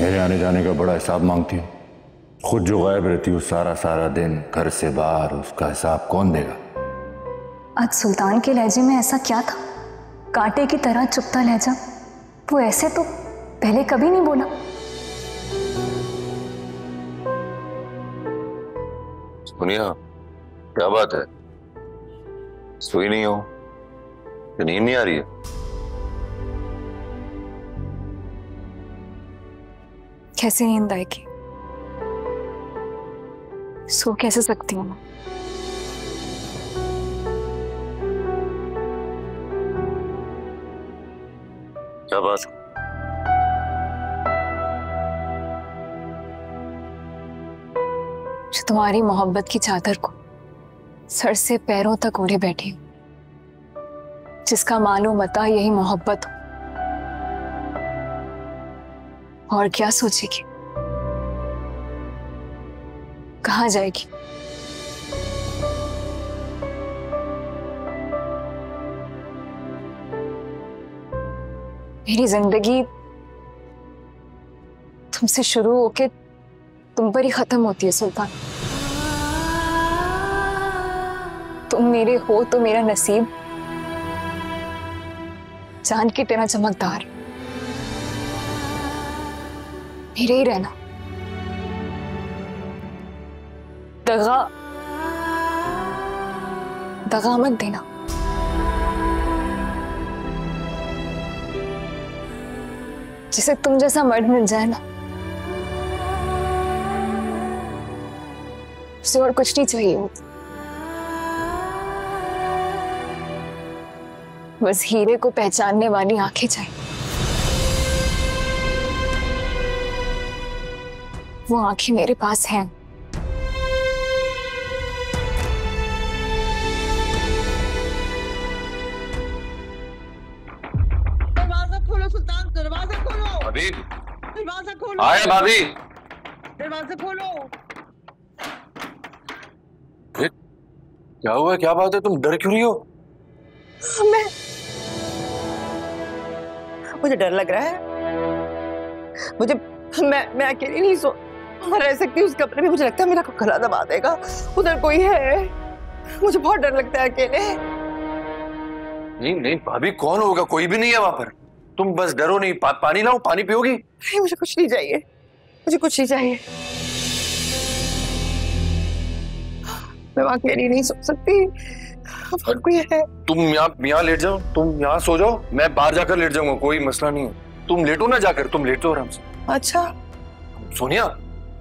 मेरे आने जाने का बड़ा हिसाब मांगती हो। खुद जो गायब रहती हो सारा दिन घर से बाहर, उसका हिसाब कौन देगा? आज सुल्तान के लहजे में ऐसा क्या था? कांटे की तरह चुभता लहजा, वो ऐसे तो पहले कभी नहीं बोला। सुनिया, क्या बात है? सोई नहीं हो? नींद नहीं आ रही है? कैसे नींद आएगी? सो कैसे सकती हूँ मैं? क्या बात? जो तुम्हारी मोहब्बत की चादर को सर से पैरों तक ओढ़े बैठी हूँ, जिसका मालूम अता यही मोहब्बत हो, और क्या सोचेगी? कहाँ जाएगी? मेरी जिंदगी तुमसे शुरू होके तुम पर ही खत्म होती है सुल्तान। तुम मेरे हो तो मेरा नसीब चांद की तरह चमकदार, मेरे ही रहना। दगा मत देना। जिसे तुम जैसा मर्द मिल जाए ना, उसे और कुछ नहीं चाहिए होता, बस हीरे को पहचानने वाली आंखें चाहिए। वो आंखें मेरे पास हैं। दरवाजा खोलो सुल्तान, दरवाजा खोलो। भाभी, दरवाजा खोलो। आए भाभी, दरवाजा खोलो। क्या हुआ? क्या बात है? तुम डर क्यों रही हो? मैं, मुझे डर लग रहा है। मुझे मैं अकेली नहीं सो रह सकती उस कमरे में। मुझे लगता है मेरा गला दबा देगा। उधर कोई है? मुझे बहुत डर लगता है अकेले। नहीं भाभी, कौन होगा? कोई भी नहीं है वहां पर। तुम बस डरो नहीं। पानी लाओ, पानी पियोगी? नहीं, मुझे कुछ नहीं चाहिए, मुझे कुछ नहीं चाहिए। मैं वहां अकेली नहीं सो सकती। और कोई है? तुम यहाँ लेट जाओ, तुम यहाँ सो जाओ, मैं बाहर जाकर लेट जाऊंगा। कोई मसला नहीं है, तुम लेटो ना जाकर, तुम लेटो आराम से। अच्छा सोनिया,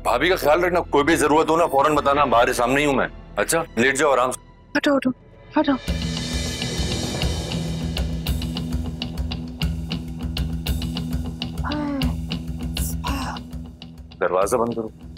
भाभी का ख्याल रखना। कोई भी जरूरत हो ना फौरन बताना, बाहर सामने ही हूँ मैं। अच्छा, लेट जाओ आराम से। हटो हटो हटो। दरवाजा बंद करो।